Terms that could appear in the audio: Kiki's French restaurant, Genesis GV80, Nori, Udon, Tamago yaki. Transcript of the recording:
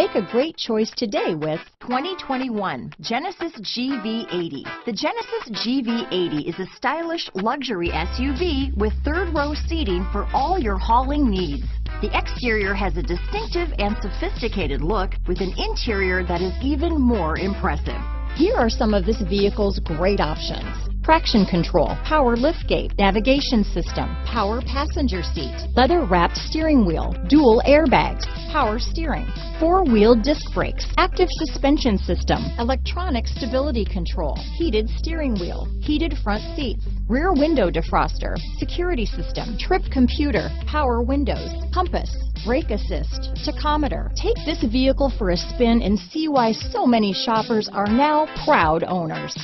Make a great choice today with 2021 Genesis GV80. The Genesis GV80 is a stylish luxury SUV with third-row seating for all your hauling needs. The exterior has a distinctive and sophisticated look with an interior that is even more impressive. Here are some of this vehicle's great options: traction control, power liftgate, navigation system, power passenger seat, leather-wrapped steering wheel, dual airbags, power steering, four-wheel disc brakes, active suspension system, electronic stability control, heated steering wheel, heated front seats, rear window defroster, security system, trip computer, power windows, compass, brake assist, tachometer. Take this vehicle for a spin and see why so many shoppers are now proud owners.